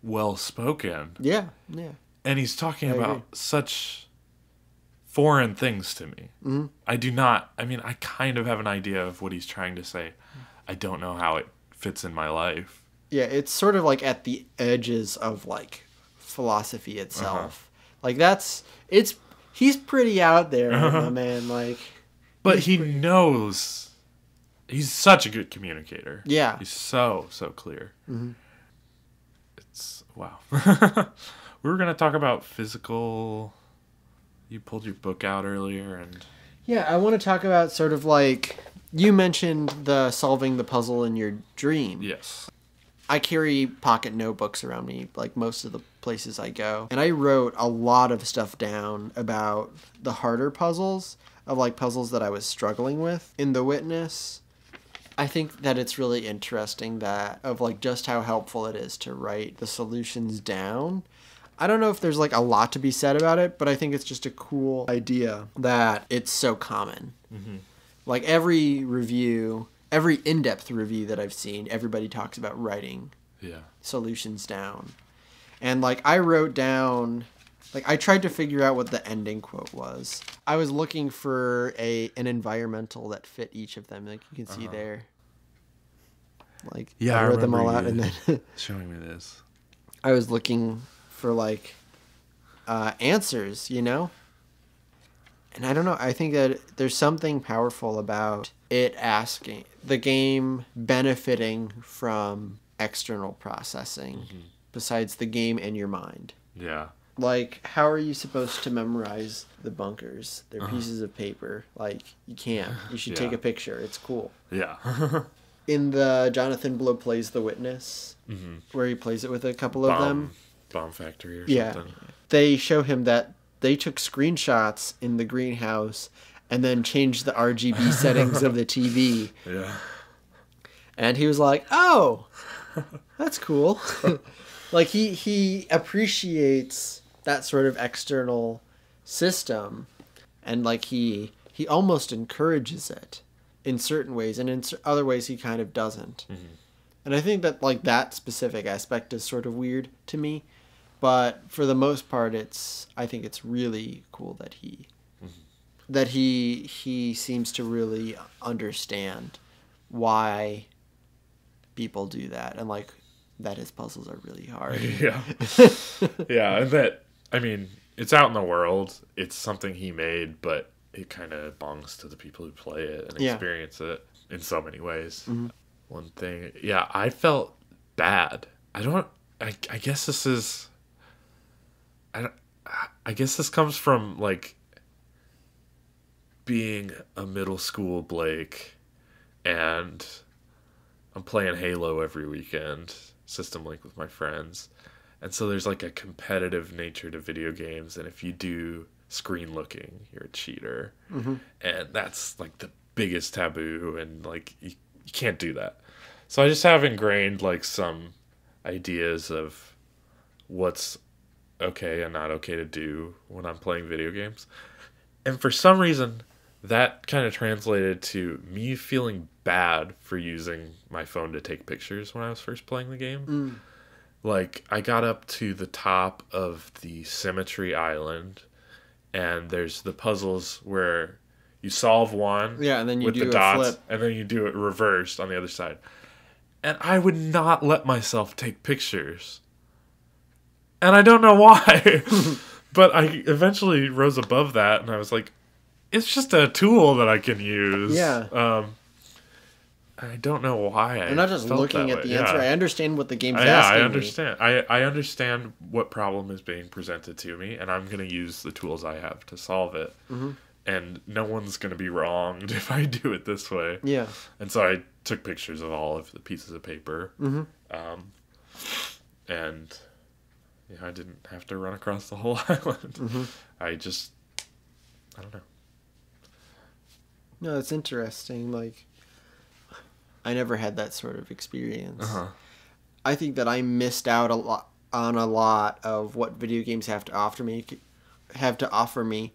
well-spoken. Yeah, yeah. And he's talking I about agree. such... foreign things to me. Mm-hmm. I do not, I mean, I kind of have an idea of what he's trying to say. I don't know how it fits in my life. Yeah, it's sort of like at the edges of like philosophy itself. Uh-huh. Like that's, it's, he's pretty out there, uh-huh. my man. Like, But he pretty... knows, he's such a good communicator. Yeah. He's so, so clear. Mm-hmm. It's, wow. We were going to talk about physical... You pulled your book out earlier and... Yeah, I want to talk about sort of like... You mentioned the solving the puzzle in your dream. Yes. I carry pocket notebooks around me, like most of the places I go. And I wrote a lot of stuff down about the harder puzzles, of like puzzles that I was struggling with in The Witness. I think that it's really interesting that, of like just how helpful it is to write the solutions down. I don't know if there's like a lot to be said about it, but I think it's just a cool idea that it's so common. Mm-hmm. Like every review, every in-depth review that I've seen, everybody talks about writing yeah. solutions down. And like I wrote down, like I tried to figure out what the ending quote was. I was looking for a an environmental that fit each of them. Like you can see uh-huh. there. Like yeah, I wrote I them all out and then showing me this. I was looking for like uh answers, you know, and I don't know, I think that there's something powerful about it, asking the game benefiting from external processing mm-hmm. besides the game and your mind. Yeah, like how are you supposed to memorize the bunkers? They're uh-huh. pieces of paper. Like you can't, you should yeah. take a picture, it's cool. Yeah. In the Jonathan Blow plays The Witness mm-hmm. where he plays it with a couple of um. them Bomb factory or yeah. something. They show him that they took screenshots in the greenhouse and then change the R G B settings of the T V. Yeah. And he was like, oh, that's cool. Like, he, he appreciates that sort of external system. And, like, he he almost encourages it in certain ways. And in other ways, he kind of doesn't. Mm-hmm. And I think that, like, that specific aspect is sort of weird to me. But for the most part, it's I think it's really cool that he mm-hmm. that he he seems to really understand why people do that, and like that his puzzles are really hard. Yeah, yeah. That I mean, it's out in the world. It's something he made, but it kind of bongs to the people who play it and yeah. experience it in so many ways. Mm-hmm. One thing, yeah, I felt bad. I don't. I I guess this is. I, I guess this comes from, like, being a middle school Blake, and I'm playing Halo every weekend, System Link with my friends, and so there's, like, a competitive nature to video games, and if you do screen looking, you're a cheater, mm-hmm. and that's, like, the biggest taboo, and, like, you, you can't do that. So I just have ingrained, like, some ideas of what's okay and not okay to do when I'm playing video games. And for some reason, that kind of translated to me feeling bad for using my phone to take pictures when I was first playing the game. Mm. Like, I got up to the top of the Symmetry Island, and there's the puzzles where you solve one yeah, and then you with do the dots, flip. And then you do it reversed on the other side. And I would not let myself take pictures. And I don't know why, but I eventually rose above that, and I was like, it's just a tool that I can use. Yeah. Um, I don't know why I You're not just looking at way. the answer. Yeah. I understand what the game's yeah, asking me. Yeah, I understand. I, I understand what problem is being presented to me, and I'm going to use the tools I have to solve it. Mm-hmm. And no one's going to be wronged if I do it this way. Yeah. And so I took pictures of all of the pieces of paper. Mm-hmm. Um, and... Yeah, I didn't have to run across the whole island. Mm-hmm. I just, I don't know. No, it's interesting. Like, I never had that sort of experience. Uh-huh. I think that I missed out a lot on a lot of what video games have to offer me, have to offer me,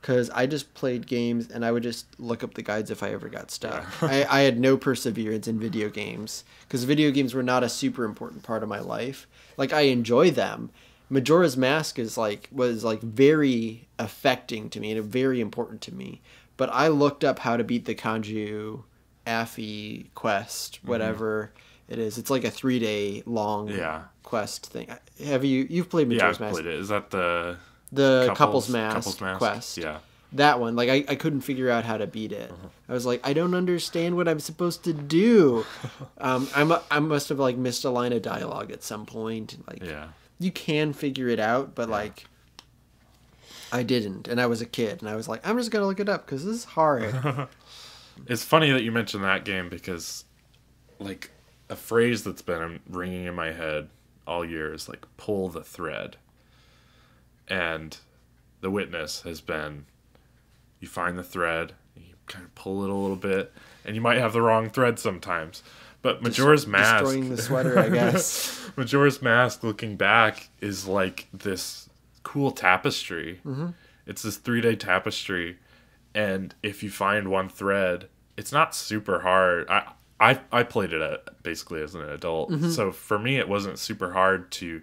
because I just played games and I would just look up the guides if I ever got stuck. I, I had no perseverance in video games because video games were not a super important part of my life. Like, I enjoy them. Majora's Mask is like was like very affecting to me and very important to me. But I looked up how to beat the Kanju Affy quest, whatever mm-hmm. it is. It's like a three day long yeah. quest thing. Have you you've played Majora's yeah, I've Mask? Played it. Is that the the couples, couples, mask, couples mask quest? Yeah, that one. Like I, I couldn't figure out how to beat it. Uh-huh. I was like, I don't understand what I'm supposed to do. Um, I'm a, I must have like missed a line of dialogue at some point. Like, yeah. you can figure it out, but yeah. like, I didn't, and I was a kid, and I was like, I'm just gonna look it up because this is hard. It's funny that you mentioned that game because, like, a phrase that's been ringing in my head all year is like, pull the thread, and The Witness has been. You find the thread, and you kind of pull it a little bit, and you might have the wrong thread sometimes. But Majora's Des- Mask... Destroying the sweater, I guess. Majora's Mask, looking back, is like this cool tapestry. Mm-hmm. It's this three-day tapestry, and if you find one thread, it's not super hard. I I, I played it at, basically as an adult, mm-hmm. so for me it wasn't super hard to,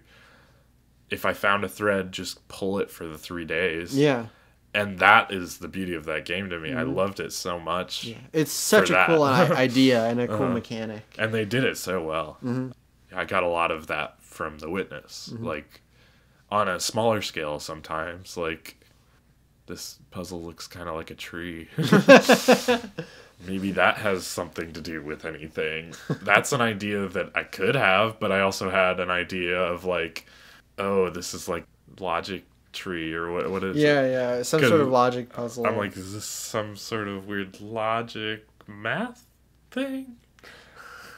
if I found a thread, just pull it for the three days. Yeah. And that is the beauty of that game to me. Mm. I loved it so much. Yeah. It's such a that. cool idea and a cool uh-huh. mechanic. And they did it so well. Mm-hmm. I got a lot of that from The Witness. Mm-hmm. Like, on a smaller scale sometimes. Like, this puzzle looks kind of like a tree. Maybe that has something to do with anything. That's an idea that I could have, but I also had an idea of, like, oh, this is, like, logic. Tree or what? What is yeah, it? Yeah, yeah, some sort of logic puzzle. I'm like, is this some sort of weird logic math thing?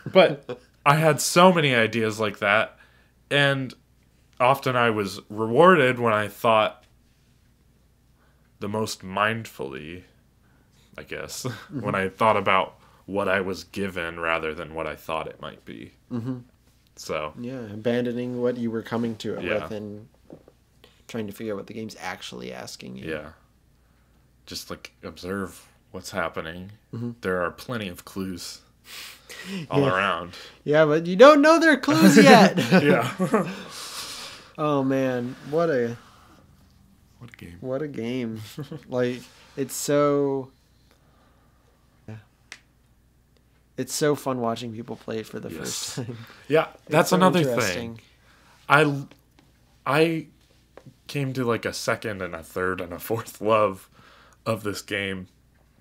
But I had so many ideas like that, and often I was rewarded when I thought the most mindfully I guess, mm-hmm. when I thought about what I was given rather than what I thought it might be. Mm-hmm. So yeah, abandoning what you were coming to it yeah. with and trying to figure out what the game's actually asking you. Yeah. Just like observe what's happening. Mm-hmm. There are plenty of clues all yeah. around. Yeah, but you don't know there are clues yet. yeah. Oh man, what a what a game. What a game. Like it's so yeah. It's so fun watching people play it for the yes. first time. Yeah, that's so another thing. I I came to like a second and a third and a fourth love of this game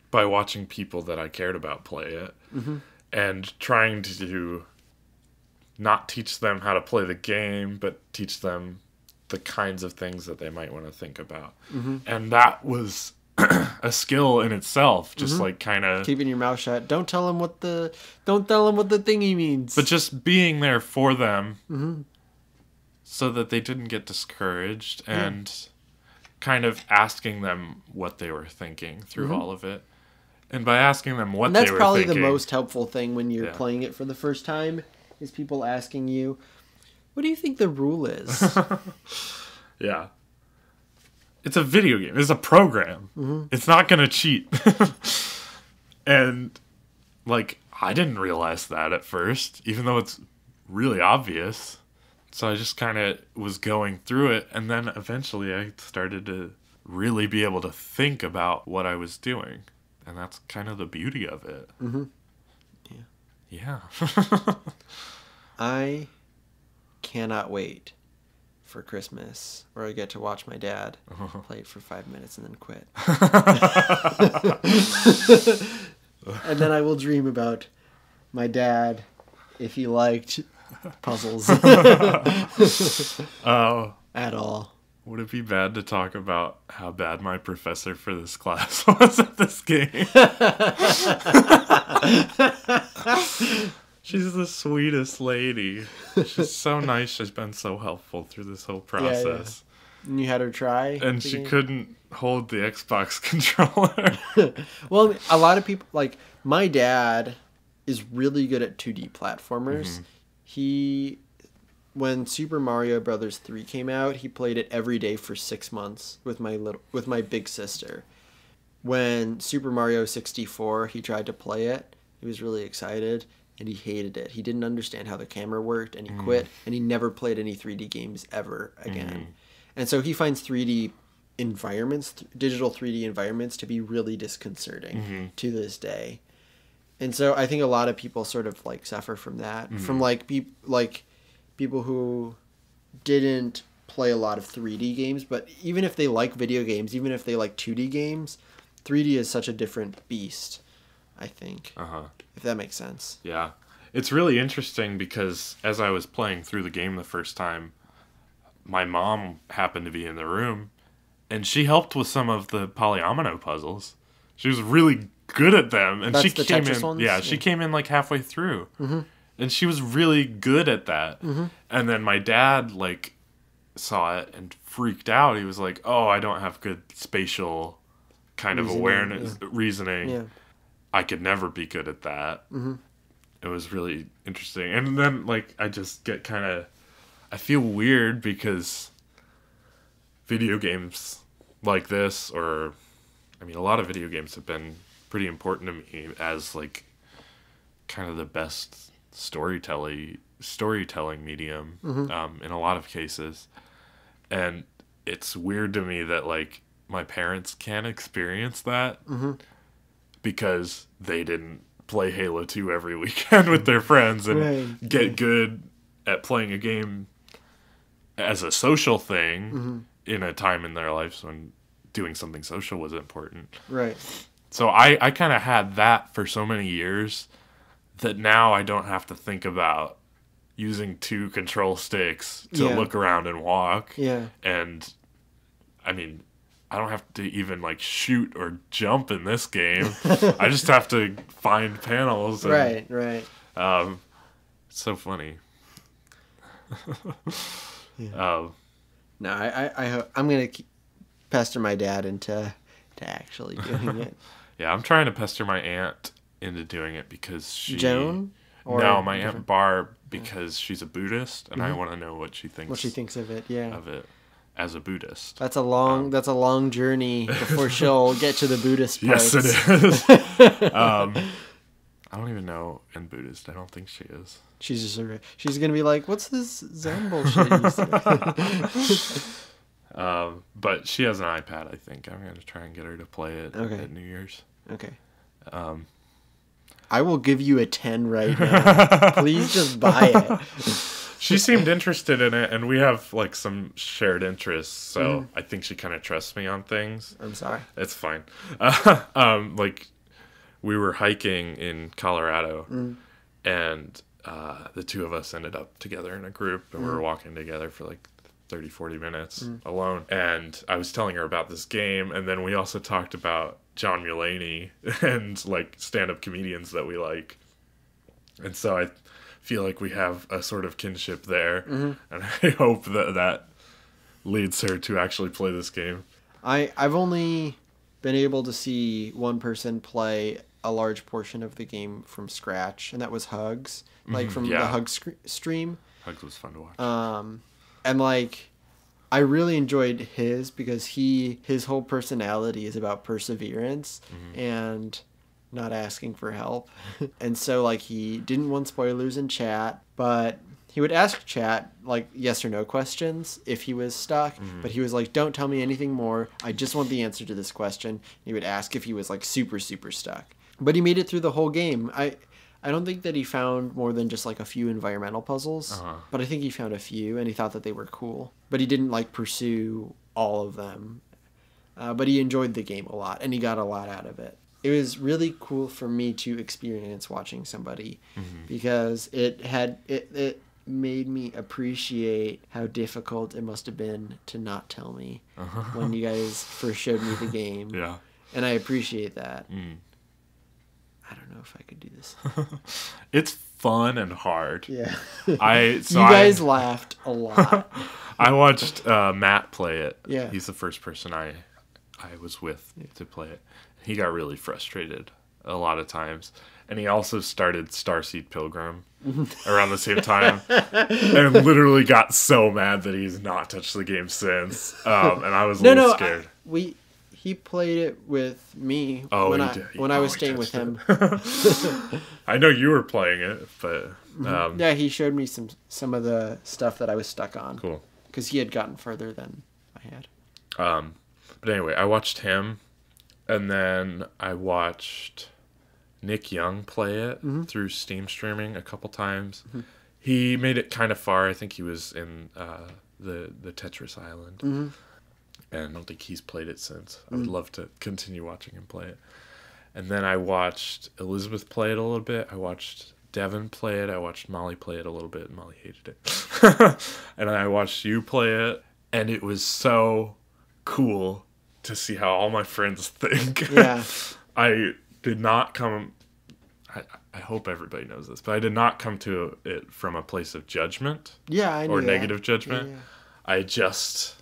by watching people that I cared about play it mm-hmm. and trying to not teach them how to play the game, but teach them the kinds of things that they might want to think about. Mm-hmm. And that was a skill in itself, just mm-hmm. like kind of keeping your mouth shut. Don't tell them what the don't tell them what the thingy means. But just being there for them mm-hmm. so that they didn't get discouraged and yeah. kind of asking them what they were thinking through mm-hmm. all of it. And by asking them what they were thinking. And that's probably the most helpful thing when you're yeah. playing it for the first time is people asking you, what do you think the rule is? yeah. It's a video game. It's a program. Mm-hmm. It's not going to cheat. And, like, I didn't realize that at first, even though it's really obvious. So I just kind of was going through it. And then eventually I started to really be able to think about what I was doing. And that's kind of the beauty of it. Mm-hmm. Yeah. Yeah. I cannot wait for Christmas where I get to watch my dad uh-huh. play it for five minutes and then quit. And then I will dream about my dad if he liked puzzles. Oh. At all. Would it be bad to talk about how bad my professor for this class was at this game? She's the sweetest lady. She's so nice. She's been so helpful through this whole process. Yeah, yeah. And you had her try? And she game? couldn't hold the Xbox controller. Well, a lot of people, like, my dad is really good at two D platformers. Mm-hmm. He... When Super Mario Brothers three came out, he played it every day for six months with my little with my big sister. When Super Mario sixty-four, he tried to play it. He was really excited, and he hated it. He didn't understand how the camera worked, and he mm. quit, and he never played any three D games ever again. Mm. And so he finds three D environments, th- digital three D environments, to be really disconcerting mm-hmm. to this day. And so I think a lot of people sort of, like, suffer from that, mm. from, like, be- like... people who didn't play a lot of three D games, but even if they like video games, even if they like two D games, three D is such a different beast, I think. Uh-huh. If that makes sense. Yeah. It's really interesting because as I was playing through the game the first time, my mom happened to be in the room, and she helped with some of the polyomino puzzles. She was really good at them, and That's she the came Tetris in. Ones? Yeah, she yeah. came in like halfway through. Mm-hmm. And she was really good at that. Mm-hmm. And then my dad, like, saw it and freaked out. He was like, oh, I don't have good spatial kind reasoning, of awareness, yeah. reasoning. Yeah. I could never be good at that. Mm-hmm. It was really interesting. And then, like, I just get kind of... I feel weird because video games like this or... I mean, a lot of video games have been pretty important to me as, like, kind of the best... storytelling storytelling medium mm-hmm. um in a lot of cases, and it's weird to me that like my parents can't experience that mm-hmm. because they didn't play Halo two every weekend with their friends and right. get right. good at playing a game as a social thing mm-hmm. in a time in their lives when doing something social was important, right? So I I kind of had that for so many years that now I don't have to think about using two control sticks to yeah. look around and walk. Yeah. And, I mean, I don't have to even, like, shoot or jump in this game. I just have to find panels. And, right, right. Um, it's so funny. yeah. um, no, I, I, I, I'm going to pester my dad into to actually doing it. Yeah, I'm trying to pester my aunt into doing it because she... Joan? Or no, my different... Aunt Barb, because yeah. she's a Buddhist, and mm-hmm. I want to know what she thinks. What she thinks of it, yeah. Of it as a Buddhist. That's a long. Um, that's a long journey before she'll get to the Buddhist part. Yes, it is. um, I don't even know in Buddhist. I don't think she is. She's just. A, she's gonna be like, "What's this Zen bullshit?" You say? um, but she has an iPad. I think I'm gonna try and get her to play it okay. at New Year's. Okay. Um. I will give you a ten right now. Please just buy it. She seemed interested in it, and we have like some shared interests, so mm. I think she kind of trusts me on things. I'm sorry. It's fine. Uh, um, like we were hiking in Colorado, mm. and uh, the two of us ended up together in a group, and mm. we were walking together for like thirty, forty minutes mm. alone. And I was telling her about this game, and then we also talked about John Mulaney and like stand-up comedians that we like, and so I feel like we have a sort of kinship there, mm-hmm. and I hope that that leads her to actually play this game. I I've only been able to see one person play a large portion of the game from scratch, and that was Hugs, like from yeah. the Hugs stream. Hugs was fun to watch. Um, and like. I really enjoyed his because he his whole personality is about perseverance mm-hmm. and not asking for help. And so like he didn't want spoilers in chat, but he would ask chat like yes or no questions if he was stuck, mm-hmm. but he was like, "Don't tell me anything more. I just want the answer to this question." And he would ask if he was like super super stuck. But he made it through the whole game. I I don't think that he found more than just like a few environmental puzzles, uh-huh. but I think he found a few and he thought that they were cool, but he didn't like pursue all of them. Uh, but he enjoyed the game a lot and he got a lot out of it. It was really cool for me to experience watching somebody mm-hmm. because it had, it, it made me appreciate how difficult it must've been to not tell me uh-huh. when you guys first showed me the game. Yeah. And I appreciate that. Mm. I don't know if I could do this. It's fun and hard. Yeah. I so You guys I, laughed a lot. I watched uh, Matt play it. Yeah. He's the first person I I was with yeah. to play it. He got really frustrated a lot of times. And he also started Starseed Pilgrim around the same time. And literally got so mad that he's not touched the game since. Um, and I was no, a little no, scared. I, we... He played it with me oh, when, I, when oh, I was staying with him. I know you were playing it, but... Um, yeah, he showed me some, some of the stuff that I was stuck on. Cool. Because he had gotten further than I had. Um, but anyway, I watched him, and then I watched Nick Young play it mm-hmm. through Steam streaming a couple times. Mm-hmm. He made it kind of far. I think he was in uh, the, the Tetris Island. Mm-hmm. And I don't think he's played it since. I would mm. love to continue watching him play it. And then I watched Elizabeth play it a little bit. I watched Devin play it. I watched Molly play it a little bit. Molly hated it. And I watched you play it. And it was so cool to see how all my friends think. Yeah. I did not come... I, I hope everybody knows this, but I did not come to it from a place of judgment. Yeah, I knew Or that. negative judgment. Yeah, yeah. I just...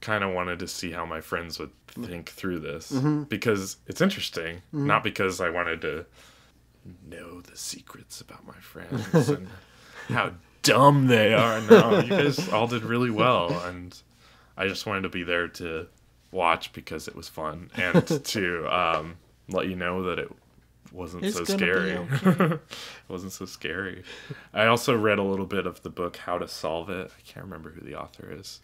kind of wanted to see how my friends would think through this mm-hmm. because it's interesting, mm-hmm. not because I wanted to know the secrets about my friends and how dumb they are. No, you guys all did really well, and I just wanted to be there to watch because it was fun and to um, let you know that it wasn't it's so scary. Okay. It wasn't so scary. I also read a little bit of the book How to Solve It. I can't remember who the author is.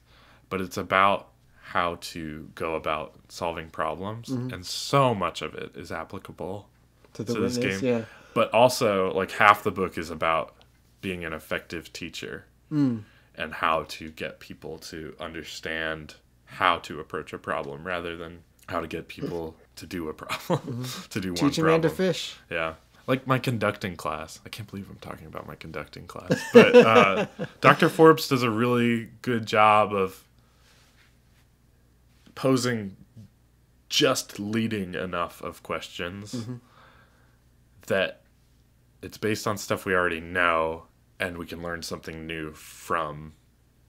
But it's about how to go about solving problems, mm-hmm. and so much of it is applicable to, the to this witness, game. Yeah. But also, like, half the book is about being an effective teacher mm. and how to get people to understand how to approach a problem rather than how to get people to do a problem, mm-hmm. to do Teach one problem. Teach a man to fish. Yeah. Like my conducting class. I can't believe I'm talking about my conducting class. But uh, Doctor Forbes does a really good job of posing just leading enough of questions mm-hmm. that it's based on stuff we already know and we can learn something new from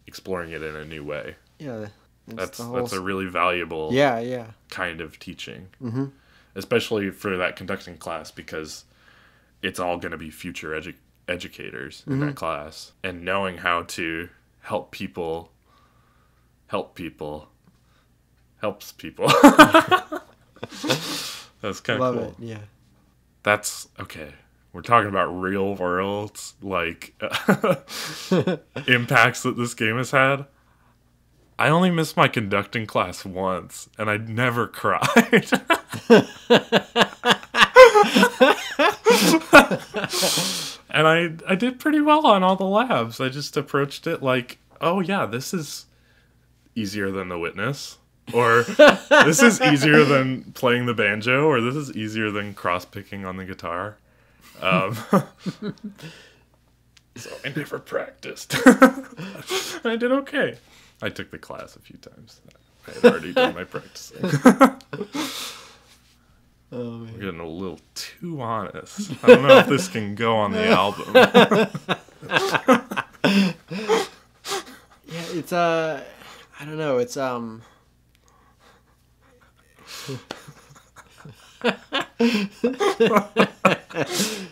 exploring it in a new way. Yeah. That's that's a really valuable yeah, yeah. kind of teaching. Mm-hmm. especially for that conducting class, because it's all going to be future edu educators in mm-hmm. that class. And knowing how to help people help people helps people. That's kind of cool. Love it, yeah. That's, okay, we're talking about real world, like, impacts that this game has had. I only missed my conducting class once, and I never cried. And I, I did pretty well on all the labs. I just approached it like, oh, yeah, this is easier than The Witness. Or this is easier than playing the banjo, or this is easier than cross-picking on the guitar. Um, so I never practiced. I did okay. I took the class a few times. I had already done my practicing. Oh, man. We're getting a little too honest. I don't know if this can go on the album. Yeah, it's, uh, I don't know, it's, um... I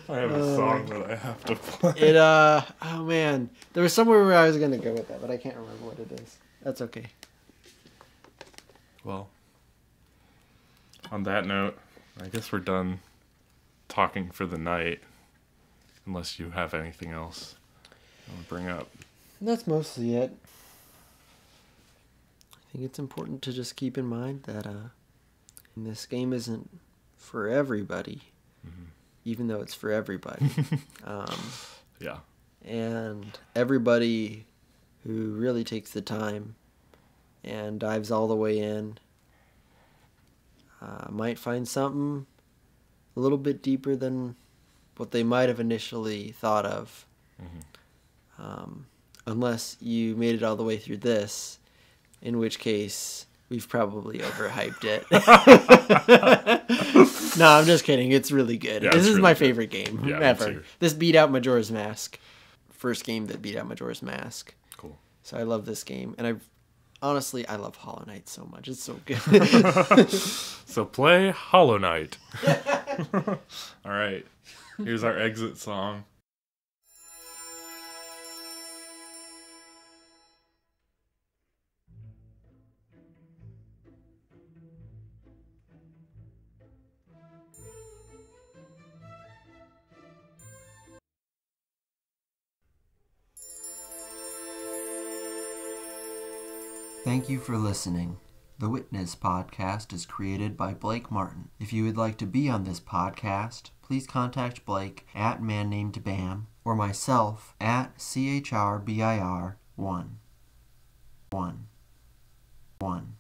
have a oh, song that I have to play. It uh oh man, there was somewhere where I was gonna go with that, but I can't remember what it is. That's okay. Well, on that note, I guess we're done talking for the night. Unless you have anything else I want to bring up. And that's mostly it. I think it's important to just keep in mind that uh. And this game isn't for everybody, mm-hmm. even though it's for everybody. um, yeah. And everybody who really takes the time and dives all the way in uh, might find something a little bit deeper than what they might have initially thought of. Mm-hmm. Um, unless you made it all the way through this, in which case... we've probably overhyped it. No, I'm just kidding. It's really good. Yeah, this is really my good. favorite game yeah, ever. This beat out Majora's Mask. First game that beat out Majora's Mask. Cool. So I love this game. And I honestly, I love Hollow Knight so much. It's so good. So play Hollow Knight. All right. Here's our exit song. Thank you for listening. The Witness podcast is created by Blake Martin. If you would like to be on this podcast, please contact Blake at man named bam or myself at C H R B I R one. one. one.